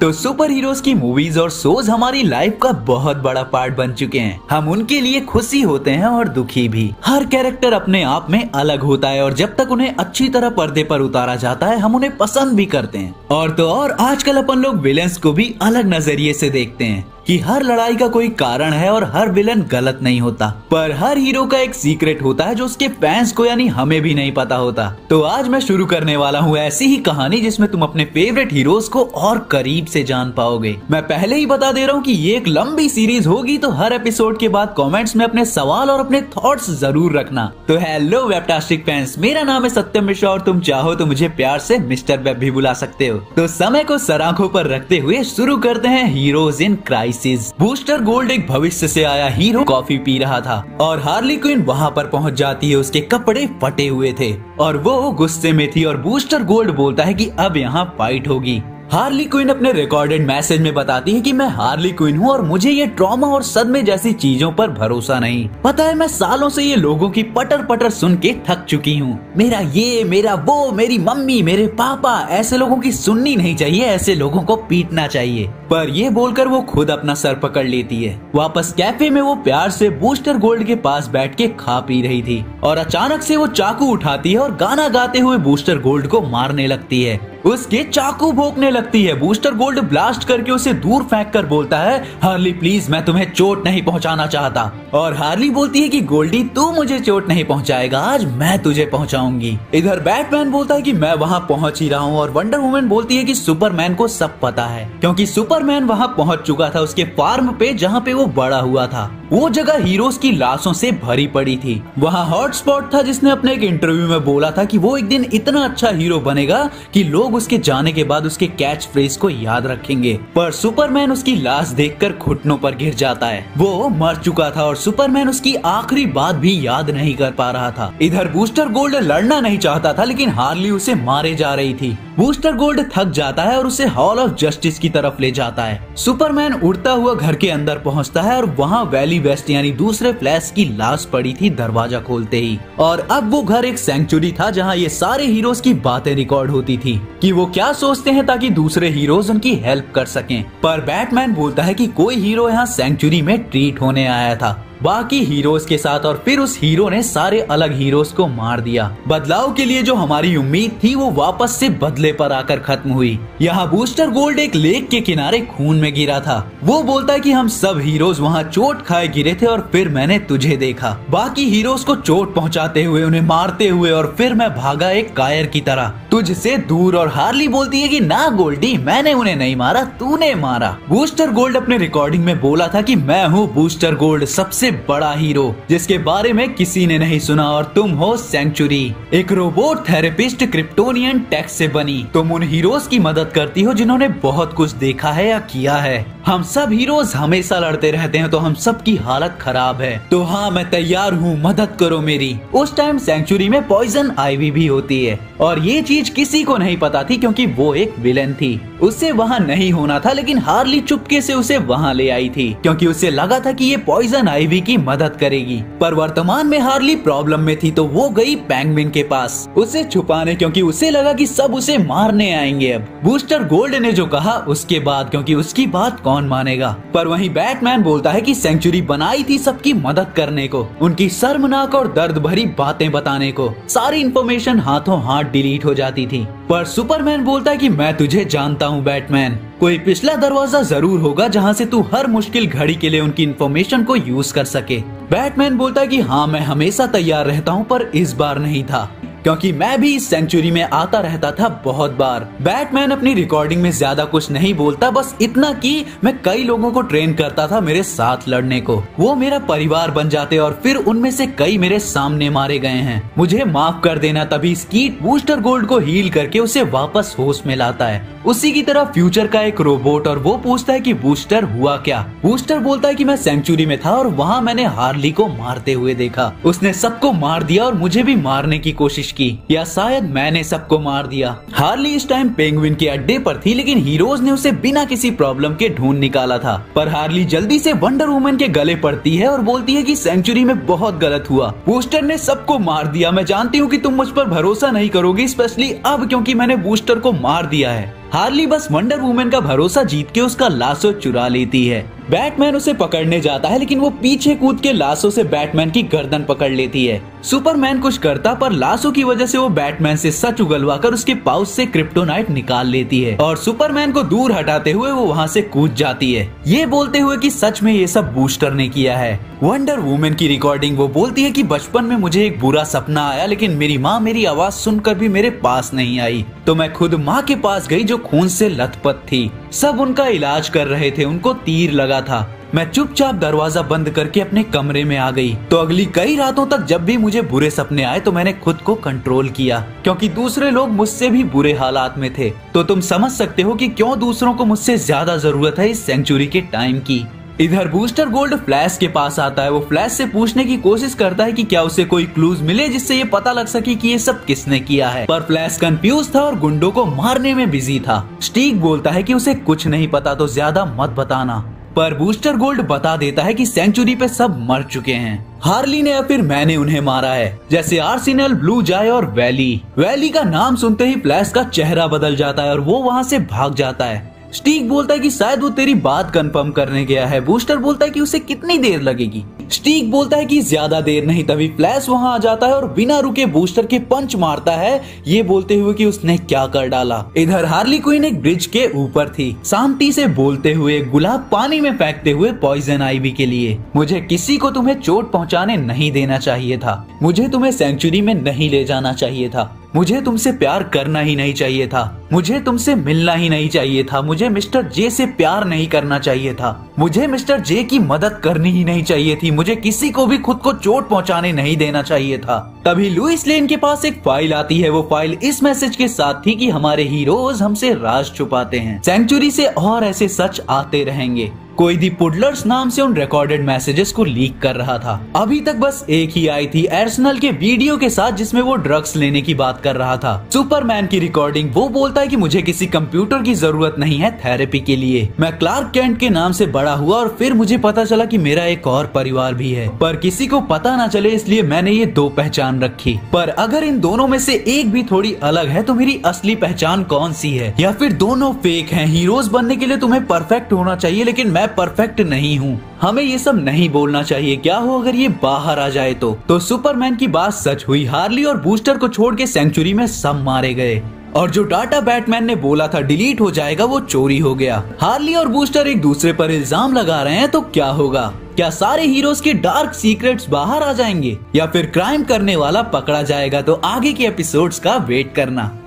तो superheroes की movies और शोज हमारी लाइफ का बहुत बड़ा पार्ट बन चुके हैं। हम उनके लिए खुशी होते हैं और दुखी भी। हर कैरेक्टर अपने आप में अलग होता है और जब तक उन्हें अच्छी तरह पर्दे पर उतारा जाता है हम उन्हें पसंद भी करते हैं। और तो और आजकल अपन लोग विलेंस को भी अलग नजरिए से देखते हैं कि हर लड़ाई का कोई कारण है और हर विलन गलत नहीं होता, पर हर हीरो का एक सीक्रेट होता है जो उसके फैंस को यानी हमें भी नहीं पता होता। तो आज मैं शुरू करने वाला हूँ ऐसी ही कहानी जिसमें तुम अपने फेवरेट हीरोज को और करीब से जान पाओगे। मैं पहले ही बता दे रहा हूँ कि ये एक लंबी सीरीज होगी, तो हर एपिसोड के बाद कमेंट्स में अपने सवाल और अपने थॉट्स जरूर रखना। तो हेलो वेबटास्टिक फैंस, मेरा नाम है सत्यम मिश्रा और तुम चाहो तो मुझे प्यार से मिस्टर वेब भी बुला सकते हो। तो समय को सराखों पर रखते हुए शुरू करते हैं Heroes in Crisis. Booster Gold एक भविष्य से आया हीरो कॉफी पी रहा था और हार्ली क्विन वहाँ पर पहुँच जाती है। उसके कपड़े फटे हुए थे और वो गुस्से में थी और बूस्टर गोल्ड बोलता है कि अब यहाँ फाइट होगी। हार्ली क्विन अपने रिकॉर्डेड मैसेज में बताती है कि मैं हार्ली क्विन हूँ और मुझे ये ट्रॉमा और सदमे जैसी चीजों पर भरोसा नहीं। पता है मैं सालों से ये लोगों की पटर पटर सुन के थक चुकी हूँ। मेरा ये, मेरा वो, मेरी मम्मी, मेरे पापा, ऐसे लोगों की सुननी नहीं चाहिए, ऐसे लोगों को पीटना चाहिए। पर ये बोलकर वो खुद अपना सर पकड़ लेती है। वापस कैफे में वो प्यार से बूस्टर गोल्ड के पास बैठ के खा पी रही थी और अचानक से वो चाकू उठाती है और गाना गाते हुए बूस्टर गोल्ड को मारने लगती है। उसके चाकू भोंकने लगती है। बूस्टर गोल्ड ब्लास्ट करके उसे दूर फेंक कर बोलता है, हार्ली प्लीज मैं तुम्हें चोट नहीं पहुंचाना चाहता। और हार्ली बोलती है कि गोल्डी तू मुझे चोट नहीं पहुंचाएगा, आज मैं तुझे पहुंचाऊंगी। इधर बैटमैन बोलता है कि मैं वहां पहुंच ही रहा हूं और वंडर वुमन बोलती है कि सुपरमैन को सब पता है क्योंकि सुपरमैन वहां पहुंच चुका था उसके फार्म पे जहां पे वो बड़ा हुआ था। वो जगह हीरोज की लाशों से भरी पड़ी थी। वहाँ हॉट स्पॉट था जिसने अपने एक इंटरव्यू में बोला था कि वो एक दिन इतना अच्छा हीरो बनेगा कि लोग उसके जाने के बाद उसके कैच फ्रेज को याद रखेंगे। पर सुपरमैन उसकी लाश देखकर घुटनों पर गिर जाता है। वो मर चुका था और सुपरमैन उसकी आखिरी बात भी याद नहीं कर पा रहा था। इधर बूस्टर गोल्ड लड़ना नहीं चाहता था लेकिन हार्ली उसे मारे जा रही थी। बूस्टर गोल्ड थक जाता है और उसे हॉल ऑफ जस्टिस की तरफ ले जाता है। सुपरमैन उड़ता हुआ घर के अंदर पहुँचता है और वहाँ वैली वेस्ट यानी दूसरे फ्लैश की लाश पड़ी थी दरवाजा खोलते ही। और अब वो घर एक सेंचुरी था जहाँ ये सारे हीरोज की बातें रिकॉर्ड होती थी कि वो क्या सोचते हैं ताकि दूसरे हीरोज उनकी हेल्प कर सकें। पर बैटमैन बोलता है कि कोई हीरो यहाँ सेंचुरी में ट्रीट होने आया था बाकी हीरोज के साथ और फिर उस हीरो ने सारे अलग हीरोज को मार दिया। बदलाव के लिए जो हमारी उम्मीद थी वो वापस से बदले पर आकर खत्म हुई। यहाँ बूस्टर गोल्ड एक लेक के किनारे खून में गिरा था। वो बोलता है कि हम सब हीरोज वहाँ चोट खाए गिरे थे और फिर मैंने तुझे देखा। बाकी हीरोज को चोट पहुँचाते हुए, उन्हें मारते हुए और फिर मैं भागा एक कायर की तरह तुझसे दूर। और हार्ली बोलती है कि ना गोल्डी, मैंने उन्हें नहीं मारा, तूने मारा। बूस्टर गोल्ड अपने रिकॉर्डिंग में बोला था कि मैं हूँ बूस्टर गोल्ड, सबसे बड़ा हीरो जिसके बारे में किसी ने नहीं सुना, और तुम हो सेंचुरी, एक रोबोट थेरेपिस्ट क्रिप्टोनियन टेक से बनी। तुम उन हीरोज की मदद करती हो जिन्होंने बहुत कुछ देखा है या किया है। हम सब हीरोज हमेशा लड़ते रहते हैं तो हम सब की हालत खराब है, तो हाँ मैं तैयार हूँ, मदद करो मेरी। उस टाइम सेंचुरी में पॉइजन आईवी भी होती है और ये चीज किसी को नहीं पता थी क्योंकि वो एक विलेन थी, उसे वहाँ नहीं होना था। लेकिन हार्ली चुपके से उसे वहाँ ले आई थी क्योंकि उसे लगा था कि ये पॉइजन आईवी की मदद करेगी। पर वर्तमान में हार्ली प्रॉब्लम में थी तो वो गई पेंगुइन के पास उसे छुपाने क्योंकि उसे लगा कि सब उसे मारने आएंगे। अब बूस्टर गोल्ड ने जो कहा उसके बाद, क्योंकि उसकी बात कौन मानेगा। पर वहीं बैटमैन बोलता है कि सेंचुरी बनाई थी सबकी मदद करने को, उनकी शर्मनाक और दर्द भरी बातें बताने को। सारी इंफॉर्मेशन हाथों हाथ डिलीट हो जाती थी। पर सुपरमैन बोलता है कि मैं तुझे जानता हूँ बैटमैन, कोई पिछला दरवाजा जरूर होगा जहाँ से तू हर मुश्किल घड़ी के लिए उनकी इन्फॉर्मेशन को यूज कर सके। बैटमैन बोलता है कि हाँ मैं हमेशा तैयार रहता हूँ पर इस बार नहीं था क्योंकि मैं भी इस सेंचुरी में आता रहता था बहुत बार। बैटमैन अपनी रिकॉर्डिंग में ज्यादा कुछ नहीं बोलता, बस इतना कि मैं कई लोगों को ट्रेन करता था मेरे साथ लड़ने को, वो मेरा परिवार बन जाते और फिर उनमें से कई मेरे सामने मारे गए हैं, मुझे माफ कर देना। तभी स्कीट बूस्टर गोल्ड को हील करके उसे वापस होश में लाता है, उसी की तरह फ्यूचर का एक रोबोट, और वो पूछता है कि बूस्टर हुआ क्या। बूस्टर बोलता है कि मैं सेंचुरी में था और वहाँ मैंने हार्ली को मारते हुए देखा, उसने सबको मार दिया और मुझे भी मारने की कोशिश की, या शायद मैंने सबको मार दिया। हार्ली इस टाइम पेंगुइन के अड्डे पर थी लेकिन हीरोज ने उसे बिना किसी प्रॉब्लम के ढूंढ निकाला था। पर हार्ली जल्दी से वंडर वुमन के गले पड़ती है और बोलती है कि सेंचुरी में बहुत गलत हुआ, बूस्टर ने सबको मार दिया। मैं जानती हूँ कि तुम मुझ पर भरोसा नहीं करोगी, स्पेशली अब क्योंकि मैंने बूस्टर को मार दिया है। हार्ली बस वंडर वुमेन का भरोसा जीत के उसका लाशो चुरा लेती है। बैटमैन उसे पकड़ने जाता है लेकिन वो पीछे कूद के लाशों से बैटमैन की गर्दन पकड़ लेती है। सुपरमैन कुछ करता पर लाशों की वजह से वो बैटमैन से सच उगलवाकर उसके पाउच से क्रिप्टोनाइट निकाल लेती है और सुपरमैन को दूर हटाते हुए वो वहाँ से कूद जाती है, ये बोलते हुए कि सच में ये सब बूस्टर ने किया है। वंडर वुमेन की रिकॉर्डिंग वो बोलती है कि बचपन में मुझे एक बुरा सपना आया लेकिन मेरी माँ मेरी आवाज सुनकर भी मेरे पास नहीं आई, तो मैं खुद माँ के पास गई जो खून से लथपथ थी। सब उनका इलाज कर रहे थे, उनको तीर लगा था। मैं चुपचाप दरवाजा बंद करके अपने कमरे में आ गई। तो अगली कई रातों तक जब भी मुझे बुरे सपने आए तो मैंने खुद को कंट्रोल किया क्योंकि दूसरे लोग मुझसे भी बुरे हालात में थे। तो तुम समझ सकते हो कि क्यों दूसरों को मुझसे ज्यादा जरूरत है इस सेंचुरी के टाइम की। इधर बूस्टर गोल्ड फ्लैश के पास आता है। वो फ्लैश से पूछने की कोशिश करता है कि क्या उसे कोई क्लूज मिले जिससे ये पता लग सके कि ये सब किसने किया है, पर फ्लैश कंफ्यूज था और गुंडों को मारने में बिजी था। स्टीक बोलता है कि उसे कुछ नहीं पता तो ज्यादा मत बताना, पर बूस्टर गोल्ड बता देता है कि सेंचुरी पे सब मर चुके हैं। हार्ली ने या फिर मैंने उन्हें मारा है, जैसे आर्सेनल, ब्लू जाय और वैली का नाम सुनते ही फ्लैश का चेहरा बदल जाता है और वो वहाँ से भाग जाता है। स्टीक बोलता है कि शायद वो तेरी बात कंफर्म करने गया है। बूस्टर बोलता है कि उसे कितनी देर लगेगी। स्टीक बोलता है कि ज्यादा देर नहीं। तभी फ्लैश वहां आ जाता है और बिना रुके बूस्टर के पंच मारता है, ये बोलते हुए कि उसने क्या कर डाला। इधर हार्ली क्विन एक ब्रिज के ऊपर थी। शांति से बोलते हुए गुलाब पानी में फेंकते हुए पॉइजन आईवी के लिए, मुझे किसी को तुम्हें चोट पहुँचाने नहीं देना चाहिए था, मुझे तुम्हें सेंचुरी में नहीं ले जाना चाहिए था, मुझे तुमसे प्यार करना ही नहीं चाहिए था, मुझे तुमसे मिलना ही नहीं चाहिए था, मुझे मिस्टर जे से प्यार नहीं करना चाहिए था, मुझे मिस्टर जे की मदद करनी ही नहीं चाहिए थी, मुझे किसी को भी खुद को चोट पहुंचाने नहीं देना चाहिए था। तभी लुइस लेन के पास एक फाइल आती है। वो फाइल इस मैसेज के साथ थी कि हमारे हीरोज हमसे राज छुपाते हैं, सेंचुरी से और ऐसे सच आते रहेंगे। कोई दी पुडलर्स नाम से उन रिकॉर्डेड मैसेजेस को लीक कर रहा था। अभी तक बस एक ही आई थी, आर्सेनल के वीडियो के साथ जिसमें वो ड्रग्स लेने की बात कर रहा था। सुपरमैन की रिकॉर्डिंग वो बोलता है कि मुझे किसी कंप्यूटर की जरूरत नहीं है थेरेपी के लिए, मैं क्लार्क केंट के नाम से बड़ा हुआ और फिर मुझे पता चला कि मेरा एक और परिवार भी है, पर किसी को पता न चले इसलिए मैंने ये दो पहचान रखी, पर अगर इन दोनों में से एक भी थोड़ी अलग है तो मेरी असली पहचान कौन सी है, या फिर दोनों फेक है। हीरोज बनने के लिए तुम्हें परफेक्ट होना चाहिए लेकिन मैं परफेक्ट नहीं हूँ, हमें ये सब नहीं बोलना चाहिए, क्या हो अगर ये बाहर आ जाए तो सुपरमैन की बात सच हुई। हार्ली और बूस्टर को छोड़ के सेंचुरी में सब मारे गए और जो डाटा बैटमैन ने बोला था डिलीट हो जाएगा वो चोरी हो गया। हार्ली और बूस्टर एक दूसरे पर इल्जाम लगा रहे हैं तो क्या होगा, क्या सारे हीरोज के डार्क सीक्रेट्स बाहर आ जाएंगे या फिर क्राइम करने वाला पकड़ा जाएगा, तो आगे के एपिसोड्स का वेट करना।